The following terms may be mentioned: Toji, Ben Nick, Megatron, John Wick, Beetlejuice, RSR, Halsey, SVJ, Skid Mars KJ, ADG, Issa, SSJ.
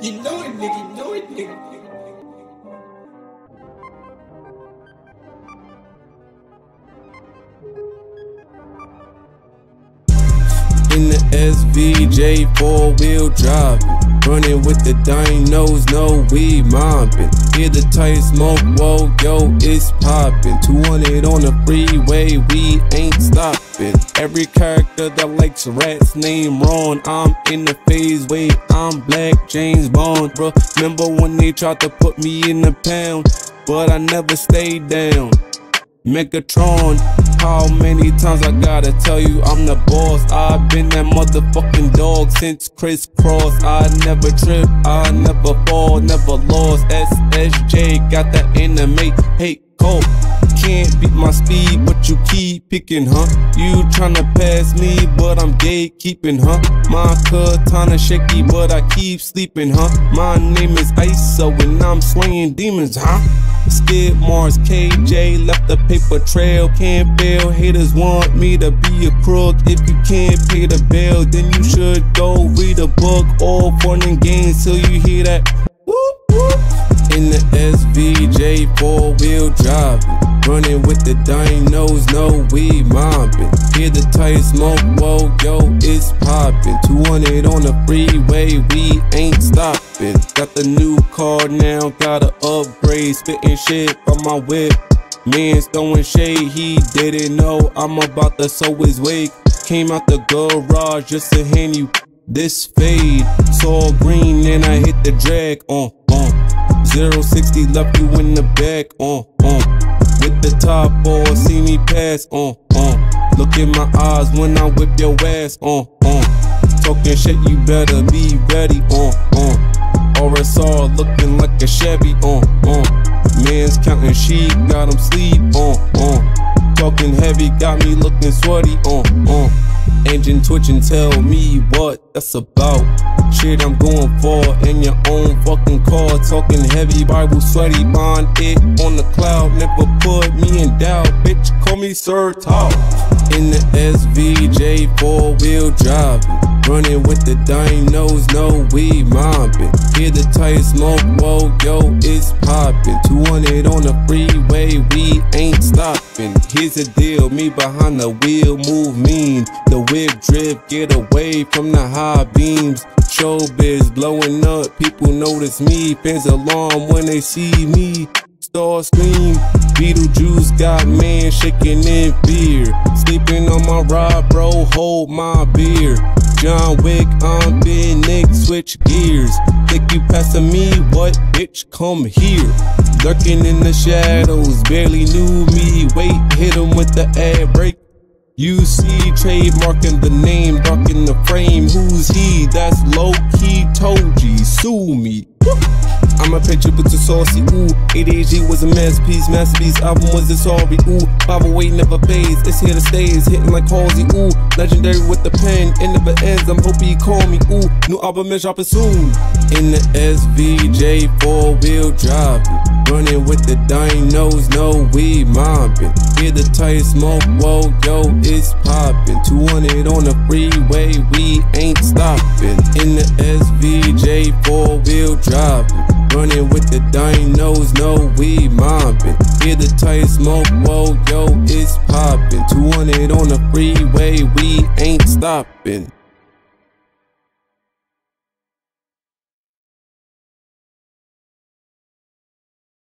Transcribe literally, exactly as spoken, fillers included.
You know it, nigga. You know it, nigga. In the S V J four-wheel driving, running with the dinos, no weed mobbing. Hear the tight smoke, whoa, yo, it's popping. two hundred on the freeway, we ain't stopping. Every character that likes rats name Ron. I'm in the phase, wait, I'm Black James Bond, bruh. Remember when they tried to put me in the pound, but I never stayed down. Megatron, how many times I gotta tell you I'm the boss? I've been that motherfucking dog since crisscross. I never trip, I never fall, never lost. S S J got that anime hate cult. Can't beat my speed, but you keep picking, huh? You tryna pass me, but I'm gatekeeping, huh? My katana shaky, but I keep sleeping, huh? My name is Issa, and I'm slaying demons, huh? Skid Mars K J left the paper trail. Can't fail, haters want me to be a crook. If you can't pay the bill, then you should go read a book. All fun and games till you hear that whoop whoop. In the S V J four-wheel driving, running with the dinos, no we mobbing. Hear the tight smoke, whoa, yo, it's popping. two hundred on the freeway, we ain't stopping. Got the new car now, gotta upgrade. Spitting shit from my whip, man's throwing shade. He didn't know I'm about to sow his wake. Came out the garage just to hand you this fade. Saw green and I hit the drag, on, on. zero sixty left you in the back, on, on. With the top off, see me pass, on, on. Look in my eyes when I whip your ass, on, on. Talking shit, you better be ready, on, on. R S R looking like a Chevy, on, on. Man's counting sheep, got him sleep, on, on. Talking heavy, got me looking sweaty, on, on. Engine twitching, tell me what that's about. Shit, I'm going for in your own fucking car. Talking heavy, Bible sweaty, mind it on the cloud. Never put me in doubt, bitch, call me Sir Talk. In the S V J four-wheel driving, running with the dinos, no we mobbing. Hear the tight smoke, whoa, yo, it's popping. two hundred on the freeway, we ain't stopping. Here's the deal, me behind the wheel, move mean. The whip drift, get away from the high beams. Showbiz blowing up, people notice me. Fans alarm when they see me. Star scream, Beetlejuice got man shaking in fear. Sleeping on my ride, bro, hold my beer. John Wick, I'm Ben Nick, switch gears. Think you passing me, what, bitch, come here. Lurking in the shadows, barely knew me. Wait, hit him with the ad break. You see, trademarking the name, darking the frame. Who's he? That's low-key Toji, sue me. I'm a picture but too saucy, ooh. A D G was a masterpiece, masterpiece album was a sorry, ooh. five oh eight never fades, it's here to stay, it's hitting like Halsey, ooh. Legendary with the pen, it never ends, I'm hoping you call me, ooh. New album is dropping soon. In the S V J four-wheel driving, running with the dinos, no we mobbing. Hear the tight smoke, whoa, yo, it's popping. two hundred on the freeway, we ain't stopping. In the S V J four-wheel driving, running with the dinos, no we mobbing. Hear the tight smoke, whoa, yo, it's popping. two hundred on the freeway, we ain't stopping.